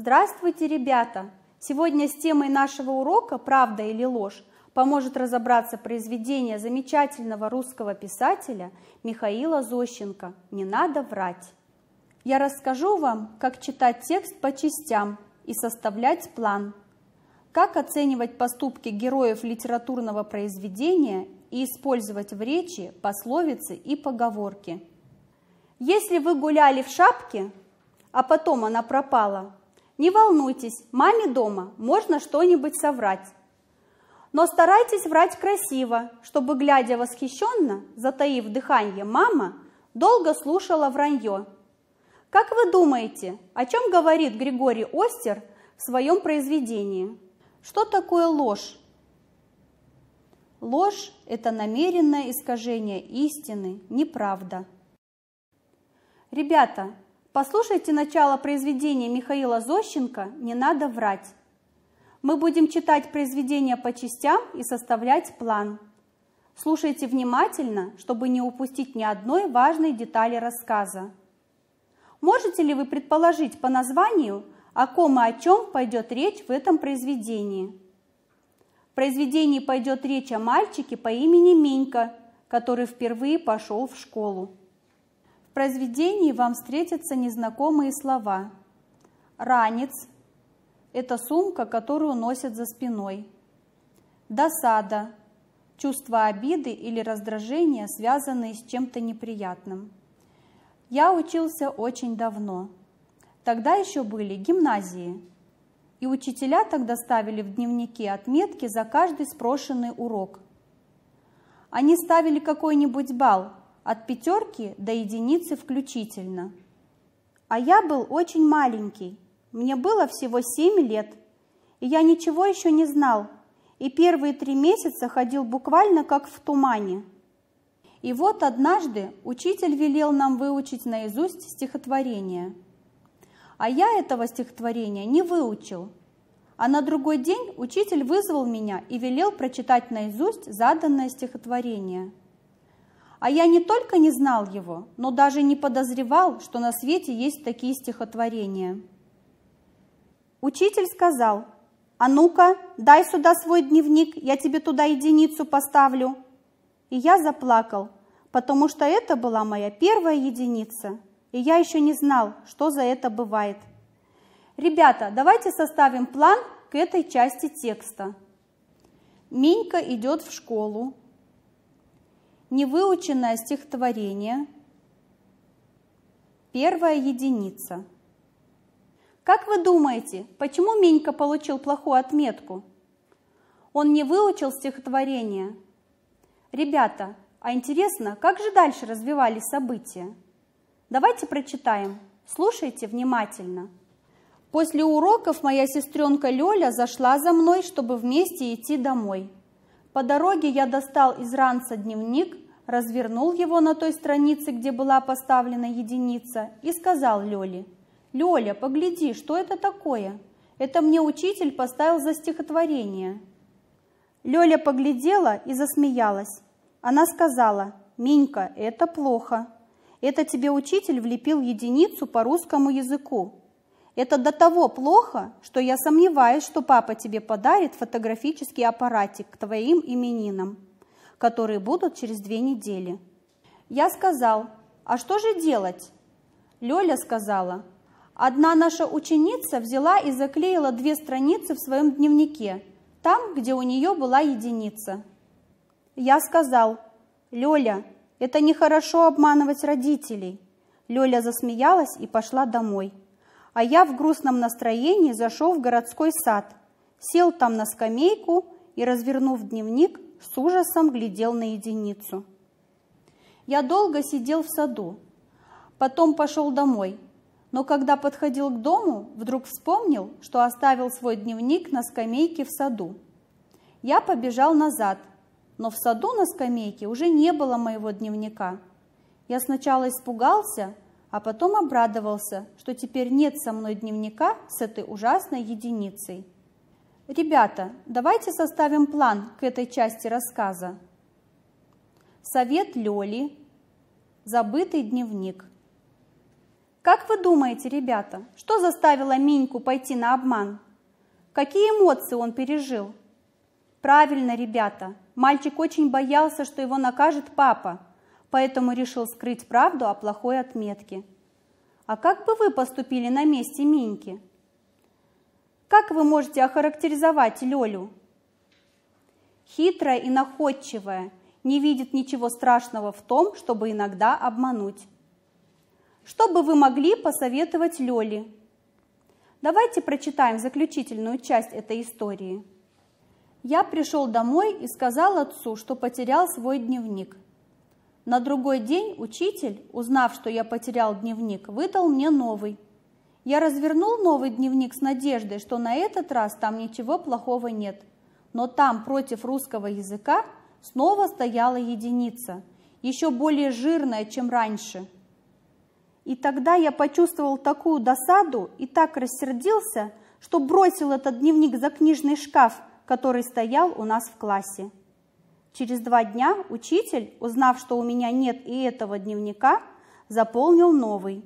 Здравствуйте, ребята! Сегодня с темой нашего урока «Правда или ложь» поможет разобраться произведение замечательного русского писателя Михаила Зощенко «Не надо врать». Я расскажу вам, как читать текст по частям и составлять план, как оценивать поступки героев литературного произведения и использовать в речи пословицы и поговорки. Если вы гуляли в шапке, а потом она пропала, не волнуйтесь, маме дома можно что-нибудь соврать. Но старайтесь врать красиво, чтобы, глядя восхищенно, затаив дыхание, мама долго слушала вранье. Как вы думаете, о чем говорит Григорий Остер в своем произведении? Что такое ложь? Ложь – это намеренное искажение истины, неправда. Ребята, послушайте начало произведения Михаила Зощенко «Не надо врать». Мы будем читать произведение по частям и составлять план. Слушайте внимательно, чтобы не упустить ни одной важной детали рассказа. Можете ли вы предположить по названию, о ком и о чем пойдет речь в этом произведении? В произведении пойдет речь о мальчике по имени Минька, который впервые пошел в школу. В произведении вам встретятся незнакомые слова. Ранец – это сумка, которую носят за спиной. Досада – чувство обиды или раздражения, связанные с чем-то неприятным. Я учился очень давно. Тогда еще были гимназии. И учителя тогда ставили в дневнике отметки за каждый спрошенный урок. Они ставили какой-нибудь балл, от пятерки до единицы включительно. А я был очень маленький. Мне было всего 7 лет. И я ничего еще не знал. И первые 3 месяца ходил буквально как в тумане. И вот однажды учитель велел нам выучить наизусть стихотворение. А я этого стихотворения не выучил. А на другой день учитель вызвал меня и велел прочитать наизусть заданное стихотворение. А я не только не знал его, но даже не подозревал, что на свете есть такие стихотворения. Учитель сказал: «А ну-ка, дай сюда свой дневник, я тебе туда единицу поставлю». И я заплакал, потому что это была моя первая единица, и я еще не знал, что за это бывает. Ребята, давайте составим план к этой части текста. Минька идет в школу. Невыученное стихотворение. Первая единица. Как вы думаете, почему Минька получил плохую отметку? Он не выучил стихотворение. Ребята, а интересно, как же дальше развивались события? Давайте прочитаем. Слушайте внимательно. После уроков моя сестренка Лёля зашла за мной, чтобы вместе идти домой. По дороге я достал из ранца дневник, развернул его на той странице, где была поставлена единица, и сказал Лёле: «Лёля, погляди, что это такое? Это мне учитель поставил за стихотворение». Лёля поглядела и засмеялась. Она сказала: «Минька, это плохо. Это тебе учитель влепил единицу по русскому языку. Это до того плохо, что я сомневаюсь, что папа тебе подарит фотографический аппаратик к твоим именинам, которые будут через 2 недели». Я сказал: «А что же делать?» Лёля сказала: «Одна наша ученица взяла и заклеила 2 страницы в своем дневнике, там, где у нее была единица». Я сказал: «Лёля, это нехорошо обманывать родителей». Лёля засмеялась и пошла домой. А я в грустном настроении зашел в городской сад, сел там на скамейку и, развернув дневник, с ужасом глядел на единицу. Я долго сидел в саду, потом пошел домой. Но когда подходил к дому, вдруг вспомнил, что оставил свой дневник на скамейке в саду. Я побежал назад, но в саду на скамейке уже не было моего дневника. Я сначала испугался, а потом обрадовался, что теперь нет со мной дневника с этой ужасной единицей. Ребята, давайте составим план к этой части рассказа. Совет Лёли. Забытый дневник. Как вы думаете, ребята, что заставило Миньку пойти на обман? Какие эмоции он пережил? Правильно, ребята, мальчик очень боялся, что его накажет папа, поэтому решил скрыть правду о плохой отметке. А как бы вы поступили на месте Миньки? Как вы можете охарактеризовать Лёлю? Хитрая и находчивая, не видит ничего страшного в том, чтобы иногда обмануть. Что бы вы могли посоветовать Лёле? Давайте прочитаем заключительную часть этой истории. Я пришел домой и сказал отцу, что потерял свой дневник. На другой день учитель, узнав, что я потерял дневник, выдал мне новый. Я развернул новый дневник с надеждой, что на этот раз там ничего плохого нет. Но там против русского языка снова стояла единица, еще более жирная, чем раньше. И тогда я почувствовал такую досаду и так рассердился, что бросил этот дневник за книжный шкаф, который стоял у нас в классе. Через 2 дня учитель, узнав, что у меня нет и этого дневника, заполнил новый.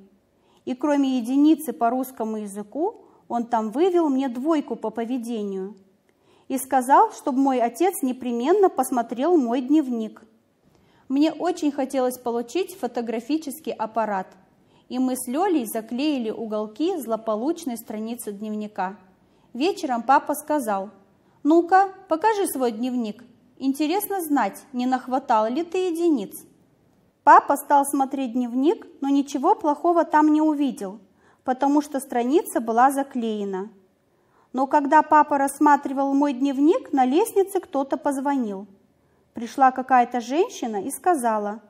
И кроме единицы по русскому языку, он там вывел мне 2 по поведению и сказал, чтобы мой отец непременно посмотрел мой дневник. Мне очень хотелось получить фотографический аппарат, и мы с Лёлей заклеили уголки злополучной страницы дневника. Вечером папа сказал: «Ну-ка, покажи свой дневник. Интересно знать, не нахватал ли ты единиц». Папа стал смотреть дневник, но ничего плохого там не увидел, потому что страница была заклеена. Но когда папа рассматривал мой дневник, на лестнице кто-то позвонил. Пришла какая-то женщина и сказала: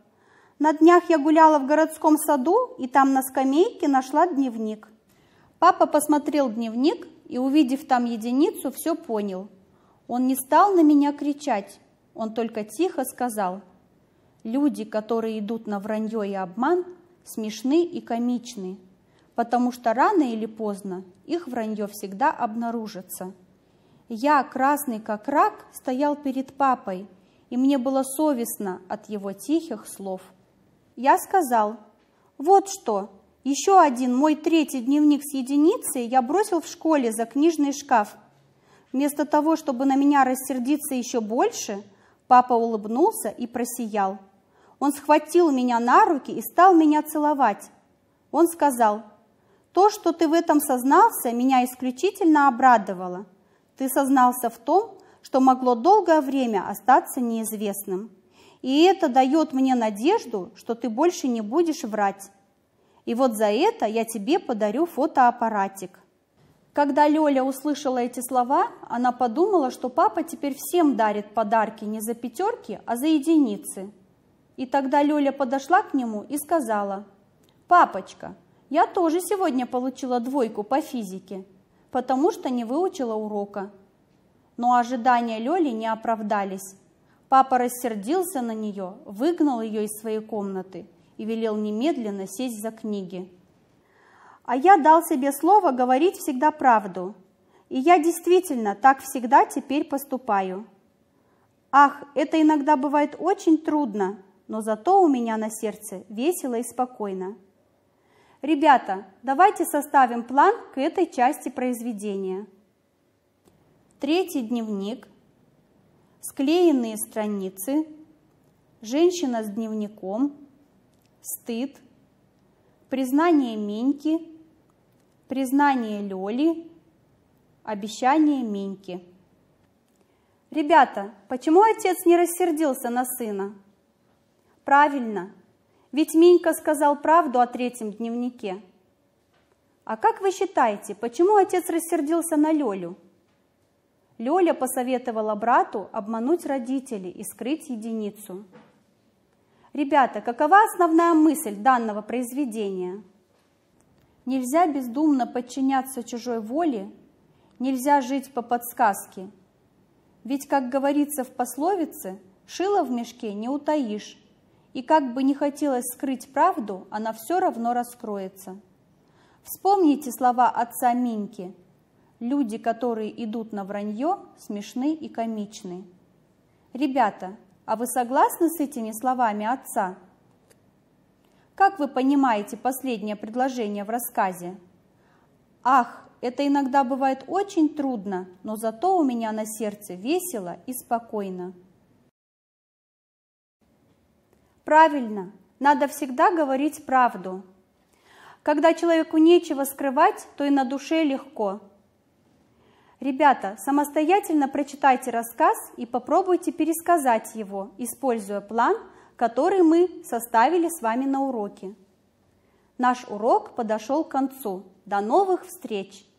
«На днях я гуляла в городском саду, и там на скамейке нашла дневник». Папа посмотрел дневник и, увидев там единицу, все понял. Он не стал на меня кричать, он только тихо сказал: «Люди, которые идут на вранье и обман, смешны и комичны, потому что рано или поздно их вранье всегда обнаружится. Я, красный как рак, стоял перед папой, и мне было совестно от его тихих слов. Я сказал: вот что, еще один мой 3-й дневник с единицей я бросил в школе за книжный шкаф». Вместо того, чтобы на меня рассердиться еще больше, папа улыбнулся и просиял. Он схватил меня на руки и стал меня целовать. Он сказал: «То, что ты в этом сознался, меня исключительно обрадовало. Ты сознался в том, что могло долгое время остаться неизвестным. И это дает мне надежду, что ты больше не будешь врать. И вот за это я тебе подарю фотоаппаратик». Когда Лёля услышала эти слова, она подумала, что папа теперь всем дарит подарки не за 5, а за единицы. И тогда Лёля подошла к нему и сказала: «Папочка, я тоже сегодня получила 2 по физике, потому что не выучила урока». Но ожидания Лёли не оправдались. Папа рассердился на нее, выгнал ее из своей комнаты и велел немедленно сесть за книги. А я дал себе слово говорить всегда правду, и я действительно так всегда теперь поступаю. Ах, это иногда бывает очень трудно, но зато у меня на сердце весело и спокойно. Ребята, давайте составим план к этой части произведения. 3-й дневник, склеенные страницы, женщина с дневником, стыд, признание Миньки, признание Лёли, обещание Миньки. Ребята, почему отец не рассердился на сына? Правильно, ведь Минька сказал правду о 3-м дневнике. А как вы считаете, почему отец рассердился на Лёлю? Лёля посоветовала брату обмануть родителей и скрыть единицу. Ребята, какова основная мысль данного произведения? Нельзя бездумно подчиняться чужой воле, нельзя жить по подсказке. Ведь, как говорится в пословице, шило в мешке не утаишь, и как бы ни хотелось скрыть правду, она все равно раскроется. Вспомните слова отца Миньки: «Люди, которые идут на вранье, смешны и комичны». Ребята, а вы согласны с этими словами отца? Как вы понимаете последнее предложение в рассказе? Ах, это иногда бывает очень трудно, но зато у меня на сердце весело и спокойно. Правильно, надо всегда говорить правду. Когда человеку нечего скрывать, то и на душе легко. Ребята, самостоятельно прочитайте рассказ и попробуйте пересказать его, используя план, который мы составили с вами на уроке. Наш урок подошел к концу. До новых встреч!